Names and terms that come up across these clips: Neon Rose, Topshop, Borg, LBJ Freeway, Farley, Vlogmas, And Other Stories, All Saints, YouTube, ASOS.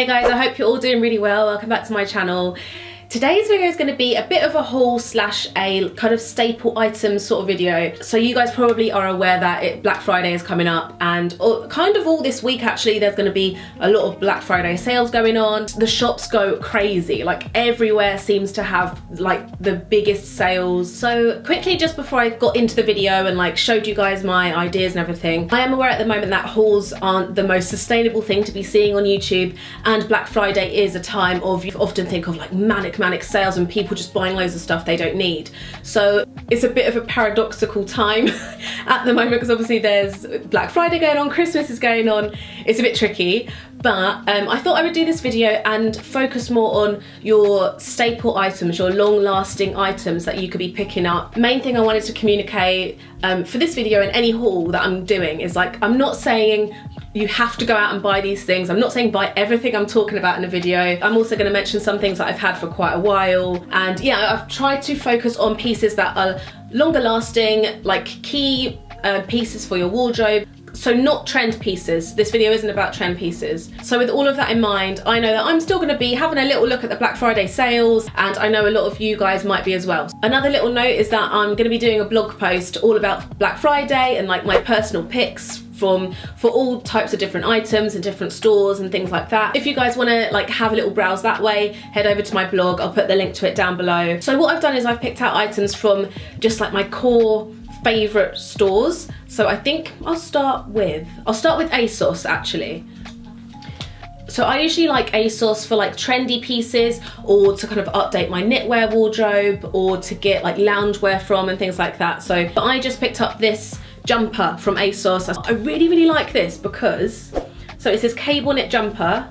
Hey guys, I hope you're all doing really well. Welcome back to my channel. Today's video is going to be a bit of a haul slash a kind of staple item sort of video. So you guys probably are aware that Black Friday is coming up, and kind of all this week actually there's going to be a lot of Black Friday sales going on. The shops go crazy, like everywhere seems to have like the biggest sales. So quickly, just before I got into the video and like showed you guys my ideas and everything, I am aware at the moment that hauls aren't the most sustainable thing to be seeing on YouTube, and Black Friday is a time of, you often think of like manic sales and people just buying loads of stuff they don't need. So it's a bit of a paradoxical time at the moment, because obviously there's Black Friday going on, Christmas is going on, it's a bit tricky. But I thought I would do this video and focus more on your staple items, your long-lasting items that you could be picking up. Main thing I wanted to communicate for this video and any haul that I'm doing is, like, I'm not saying you have to go out and buy these things. I'm not saying buy everything I'm talking about in a video. I'm also going to mention some things that I've had for quite a while. And yeah, I've tried to focus on pieces that are longer lasting, like key pieces for your wardrobe. So not trend pieces. This video isn't about trend pieces. So with all of that in mind, I know that I'm still gonna be having a little look at the Black Friday sales, and I know a lot of you guys might be as well. Another little note is that I'm gonna be doing a blog post all about Black Friday and like my personal picks for all types of different items and different stores and things like that. If you guys want to like have a little browse that way, head over to my blog. I'll put the link to it down below. So what I've done is I've picked out items from just like my core favorite stores. So I think I'll start with ASOS actually. So I usually like ASOS for like trendy pieces, or to kind of update my knitwear wardrobe, or to get like loungewear from and things like that. So but I just picked up this jumper from ASOS. I really like this because, so it's this cable knit jumper.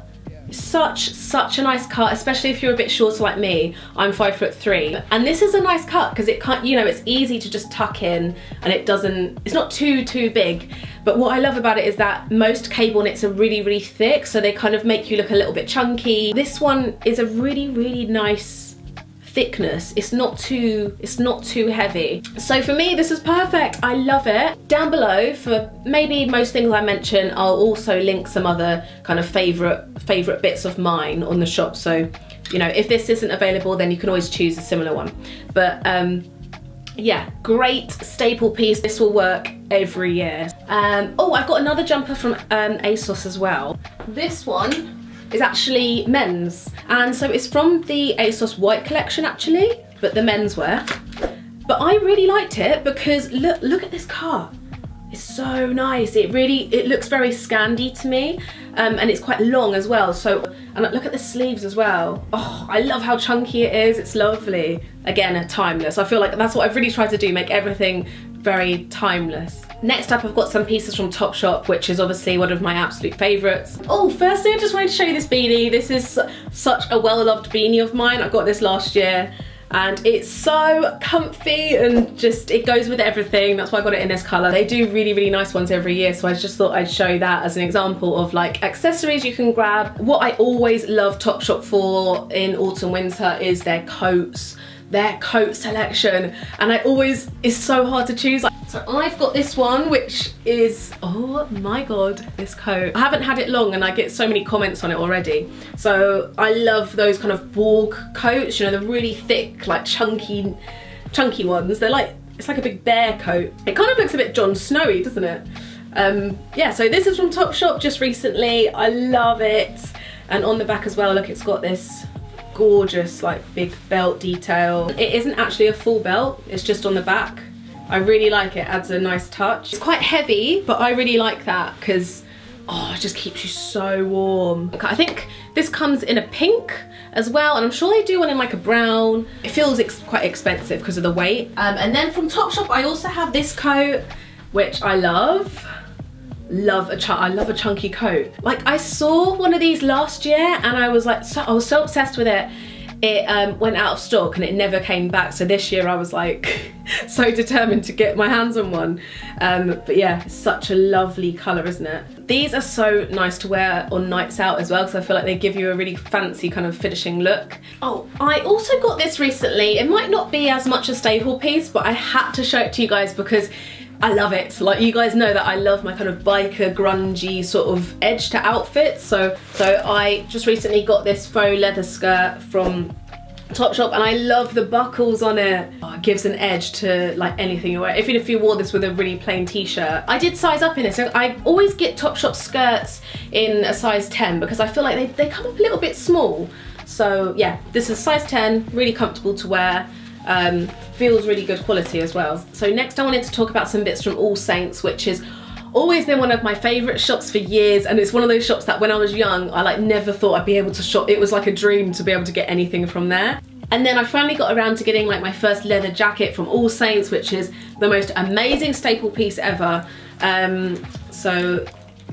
Such a nice cut, especially if you're a bit shorter like me. I'm 5'3", and this is a nice cut because it can't, you know, it's easy to just tuck in, and it doesn't, it's not too big. But what I love about it is that most cable knits are really thick, so they kind of make you look a little bit chunky. This one is a really nice thickness. It's not too heavy. So for me, this is perfect. I love it. Down below, for maybe most things I mention, I'll also link some other kind of favorite bits of mine on the shop. So, you know, if this isn't available, then you can always choose a similar one. But yeah, great staple piece. This will work every year. Oh, I've got another jumper from ASOS as well. This one is actually men's, and so it's from the ASOS white collection actually, but the men's wear. But I really liked it because look at this cut. It's so nice. It looks very Scandi to me, and it's quite long as well. So, and look at the sleeves as well. Oh, I love how chunky it is. It's lovely. Again, timeless. I feel like that's what I've really tried to do, make everything very timeless. Next up, I've got some pieces from Topshop, which is obviously one of my absolute favourites. Oh, firstly, I just wanted to show you this beanie. This is such a well-loved beanie of mine. I got this last year, and it's so comfy and just, it goes with everything. That's why I got it in this colour. They do really nice ones every year, so I just thought I'd show that as an example of like accessories you can grab. What I always love Topshop for in autumn winter is their coats. Their coat selection, and it's so hard to choose. So I've got this one, which is, oh my god, this coat. I haven't had it long and I get so many comments on it already. So I love those kind of Borg coats, you know, the really thick, like chunky ones. They're like, it's like a big bear coat. It kind of looks a bit Jon Snowy, doesn't it? Yeah, so this is from Topshop just recently. I love it. And on the back as well, look, it's got this gorgeous like big belt detail. It isn't actually a full belt, it's just on the back. I really like it, adds a nice touch. It's quite heavy, but I really like that because, oh, it just keeps you so warm. Okay, I think this comes in a pink as well, and I'm sure they do one in like a brown. It feels quite expensive because of the weight. And then from Topshop, I also have this coat, which I love. I love a chunky coat. Like, I saw one of these last year and I was like, I was so obsessed with it. It went out of stock and it never came back. So this year I was like so determined to get my hands on one. But yeah, it's such a lovely color, isn't it? These are so nice to wear on nights out as well, because I feel like they give you a really fancy kind of finishing look. Oh, I also got this recently. It might not be as much a staple piece, but I had to show it to you guys because I love it. Like, you guys know that I love my kind of biker grungy sort of edge to outfits. So I just recently got this faux leather skirt from Topshop, and I love the buckles on it. Oh, it gives an edge to like anything you wear. Even if you wore this with a really plain t-shirt. I did size up in it, so I always get Topshop skirts in a size 10 because I feel like they come up a little bit small. So yeah, this is size 10, really comfortable to wear. Feels really good quality as well. So next I wanted to talk about some bits from All Saints, which is always been one of my favourite shops for years, and it's one of those shops that when I was young I like never thought I'd be able to shop. It was like a dream to be able to get anything from there. And then I finally got around to getting like my first leather jacket from All Saints, which is the most amazing staple piece ever. So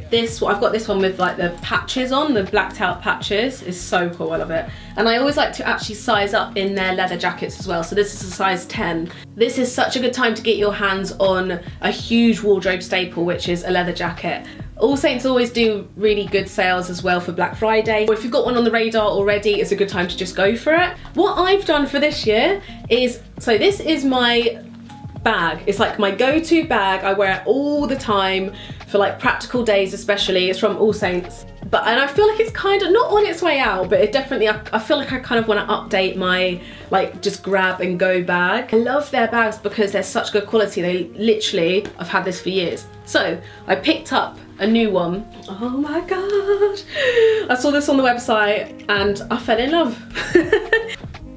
this, I've got this one with like the patches on, the blacked out patches. It's so cool, I love it. And I always like to actually size up in their leather jackets as well, so this is a size 10. This is such a good time to get your hands on a huge wardrobe staple, which is a leather jacket. All Saints always do really good sales as well for Black Friday, or if you've got one on the radar already, it's a good time to just go for it. What I've done for this year is, so this is my bag. It's like my go-to bag. I wear it all the time for like practical days especially. It's from All Saints. And I feel like it's kind of not on its way out, but it definitely, I feel like I kind of want to update my like just grab and go bag. I love their bags because they're such good quality. They literally, I've had this for years. So I picked up a new one. Oh my god. I saw this on the website and I fell in love.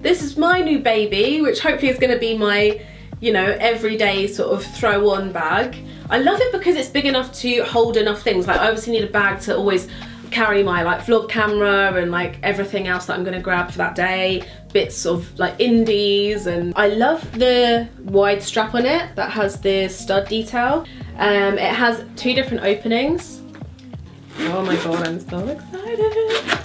This is my new baby, which hopefully is going to be my, you know, everyday sort of throw on bag. I love it because it's big enough to hold enough things. Like, I obviously need a bag to always carry my like vlog camera and like everything else that I'm gonna grab for that day, bits of like indies, and I love the wide strap on it that has the stud detail. It has two different openings. Oh my god, I'm so excited.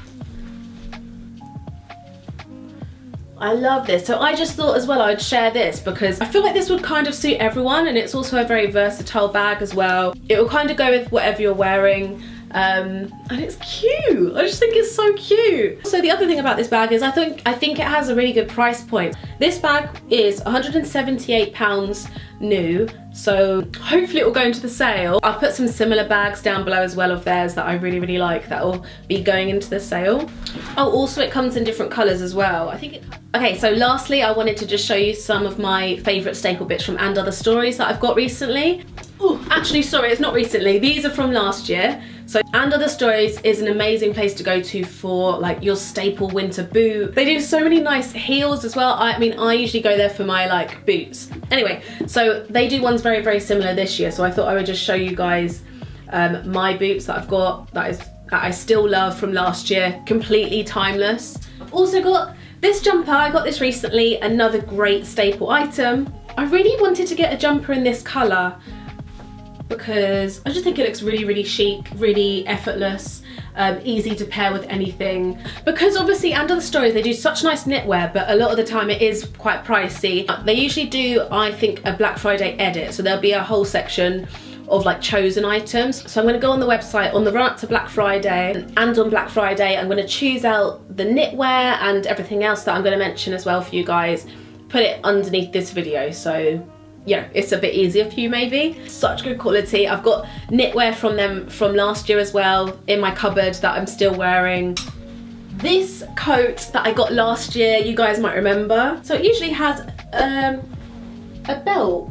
I love this. So I just thought as well I'd share this because I feel like this would kind of suit everyone, and it's also a very versatile bag as well. It will kind of go with whatever you're wearing, and it's cute. I just think it's so cute. So the other thing about this bag is I think it has a really good price point. This bag is £178 new, so hopefully it will go into the sale. I'll put some similar bags down below as well of theirs that I really like that will be going into the sale. Oh, also it comes in different colours as well. I think it... Okay, so lastly I wanted to just show you some of my favourite staple bits from And Other Stories that I've got recently. Oh, actually sorry, it's not recently, these are from last year. So And Other Stories is an amazing place to go to for like your staple winter boot. They do so many nice heels as well. I mean, I usually go there for my like boots. Anyway, so they do ones very similar this year, so I thought I would just show you guys my boots that I've got that I still love from last year, completely timeless. I've also got this jumper. I got this recently, another great staple item. I really wanted to get a jumper in this colour because I just think it looks really chic, really effortless, easy to pair with anything. Because obviously And Other Stories, they do such nice knitwear, but a lot of the time it is quite pricey. They usually do, I think, a Black Friday edit, so there'll be a whole section of like chosen items. So I'm gonna go on the website on the run up to Black Friday, and on Black Friday I'm gonna choose out the knitwear and everything else that I'm gonna mention as well for you guys, put it underneath this video, so yeah, it's a bit easier for you maybe. Such good quality. I've got knitwear from them from last year as well in my cupboard that I'm still wearing. This coat that I got last year, you guys might remember. So it usually has a belt.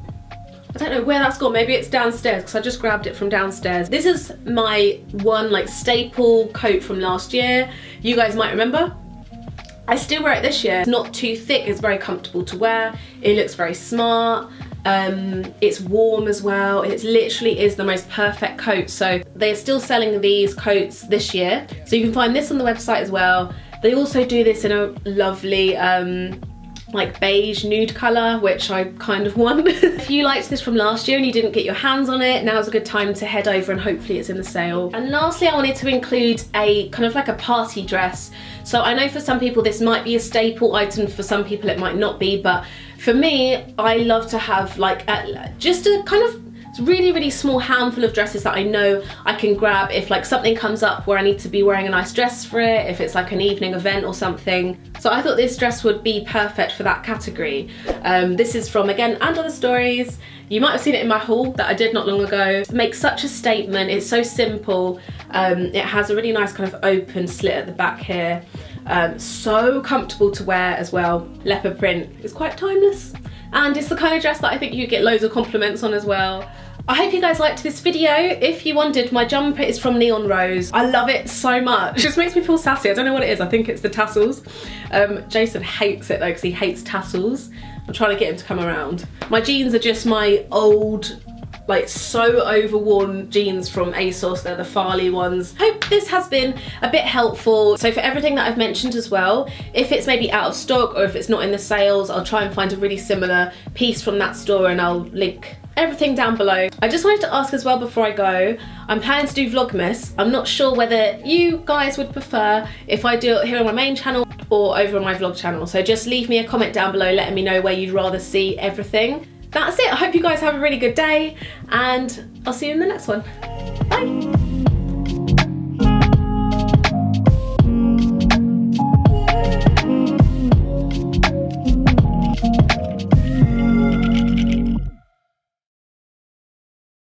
I don't know where that's gone, maybe it's downstairs because I just grabbed it from downstairs. This is my one like staple coat from last year, you guys might remember. I still wear it this year. It's not too thick, it's very comfortable to wear, it looks very smart. It's warm as well. It literally is the most perfect coat. So they're still selling these coats this year. So you can find this on the website as well. They also do this in a lovely like beige nude colour, which I kind of want. If you liked this from last year and you didn't get your hands on it, now's a good time to head over and hopefully it's in the sale. And lastly, I wanted to include a kind of like a party dress. So I know for some people this might be a staple item, for some people it might not be, but for me, I love to have like just a kind of really small handful of dresses that I know I can grab if like something comes up where I need to be wearing a nice dress for it, if it's like an evening event or something. So I thought this dress would be perfect for that category. This is from, again, And Other Stories. You might have seen it in my haul that I did not long ago. Makes such a statement, it's so simple. It has a really nice kind of open slit at the back here. So comfortable to wear as well. Leopard print is quite timeless. And it's the kind of dress that I think you get loads of compliments on as well. I hope you guys liked this video. If you wondered, my jumper is from Neon Rose. I love it so much. It just makes me feel sassy. I don't know what it is. I think it's the tassels. Jason hates it though, because he hates tassels. I'm trying to get him to come around. My jeans are just my old, like, so overworn jeans from ASOS. They're the Farley ones. Hope this has been a bit helpful. So for everything that I've mentioned as well, if it's maybe out of stock or if it's not in the sales, I'll try and find a really similar piece from that store and I'll link everything down below. I just wanted to ask as well before I go, I'm planning to do Vlogmas. I'm not sure whether you guys would prefer if I do it here on my main channel or over on my vlog channel. So just leave me a comment down below letting me know where you'd rather see everything. That's it. I hope you guys have a really good day and I'll see you in the next one. Bye.